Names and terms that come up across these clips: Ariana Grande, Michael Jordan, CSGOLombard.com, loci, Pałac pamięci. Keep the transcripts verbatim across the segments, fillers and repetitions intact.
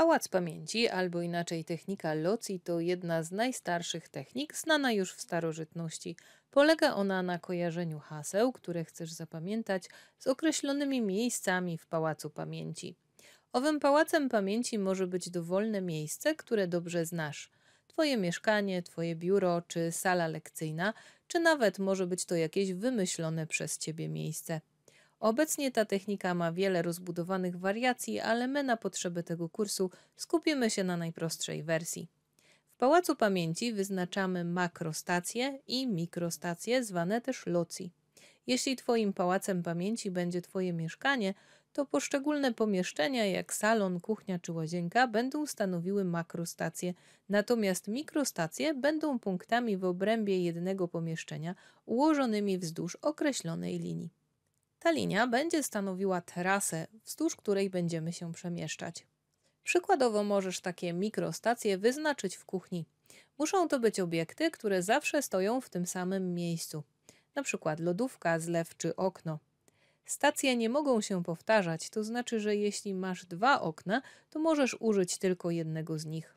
Pałac pamięci, albo inaczej technika loci, to jedna z najstarszych technik, znana już w starożytności. Polega ona na kojarzeniu haseł, które chcesz zapamiętać, z określonymi miejscami w Pałacu Pamięci. Owym Pałacem Pamięci może być dowolne miejsce, które dobrze znasz. Twoje mieszkanie, twoje biuro czy sala lekcyjna, czy nawet może być to jakieś wymyślone przez ciebie miejsce. Obecnie ta technika ma wiele rozbudowanych wariacji, ale my na potrzeby tego kursu skupimy się na najprostszej wersji. W Pałacu Pamięci wyznaczamy makrostacje i mikrostacje, zwane też loci. Jeśli twoim Pałacem Pamięci będzie twoje mieszkanie, to poszczególne pomieszczenia jak salon, kuchnia czy łazienka będą stanowiły makrostacje, natomiast mikrostacje będą punktami w obrębie jednego pomieszczenia ułożonymi wzdłuż określonej linii. Ta linia będzie stanowiła trasę, wzdłuż której będziemy się przemieszczać. Przykładowo możesz takie mikrostacje wyznaczyć w kuchni. Muszą to być obiekty, które zawsze stoją w tym samym miejscu, np. lodówka, zlew czy okno. Stacje nie mogą się powtarzać, to znaczy, że jeśli masz dwa okna, to możesz użyć tylko jednego z nich.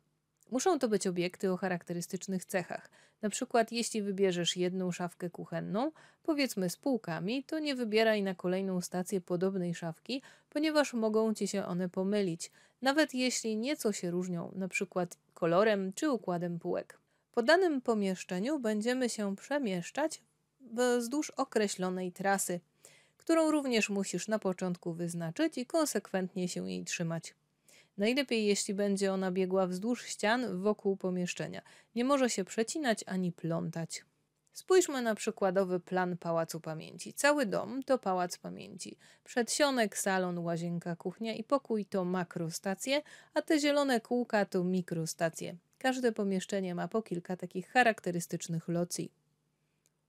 Muszą to być obiekty o charakterystycznych cechach. Na przykład jeśli wybierzesz jedną szafkę kuchenną, powiedzmy z półkami, to nie wybieraj na kolejną stację podobnej szafki, ponieważ mogą ci się one pomylić, nawet jeśli nieco się różnią, na przykład kolorem czy układem półek. Po danym pomieszczeniu będziemy się przemieszczać wzdłuż określonej trasy, którą również musisz na początku wyznaczyć i konsekwentnie się jej trzymać. Najlepiej, jeśli będzie ona biegła wzdłuż ścian wokół pomieszczenia. Nie może się przecinać ani plątać. Spójrzmy na przykładowy plan Pałacu Pamięci. Cały dom to Pałac Pamięci. Przedsionek, salon, łazienka, kuchnia i pokój to makrostacje, a te zielone kółka to mikrostacje. Każde pomieszczenie ma po kilka takich charakterystycznych loci.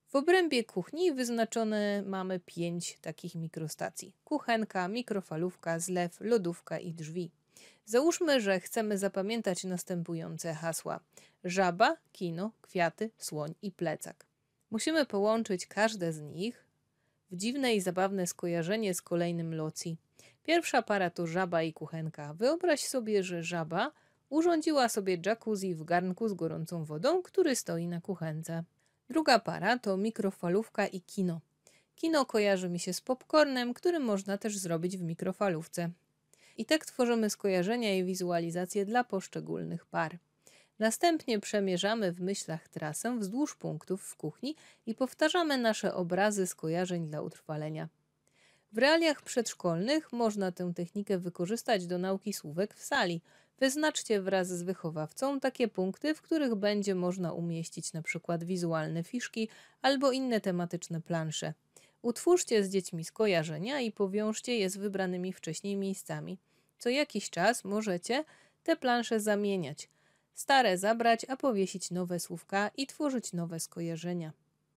W obrębie kuchni wyznaczone mamy pięć takich mikrostacji. Kuchenka, mikrofalówka, zlew, lodówka i drzwi. Załóżmy, że chcemy zapamiętać następujące hasła: żaba, kino, kwiaty, słoń i plecak. Musimy połączyć każde z nich w dziwne i zabawne skojarzenie z kolejnym loci. Pierwsza para to żaba i kuchenka. Wyobraź sobie, że żaba urządziła sobie jacuzzi w garnku z gorącą wodą, który stoi na kuchence. Druga para to mikrofalówka i kino. Kino kojarzy mi się z popcornem, który można też zrobić w mikrofalówce. I tak tworzymy skojarzenia i wizualizacje dla poszczególnych par. Następnie przemierzamy w myślach trasę wzdłuż punktów w kuchni i powtarzamy nasze obrazy skojarzeń dla utrwalenia. W realiach przedszkolnych można tę technikę wykorzystać do nauki słówek w sali. Wyznaczcie wraz z wychowawcą takie punkty, w których będzie można umieścić na przykład wizualne fiszki albo inne tematyczne plansze. Utwórzcie z dziećmi skojarzenia i powiążcie je z wybranymi wcześniej miejscami. Co jakiś czas możecie te plansze zamieniać, stare zabrać, a powiesić nowe słówka i tworzyć nowe skojarzenia.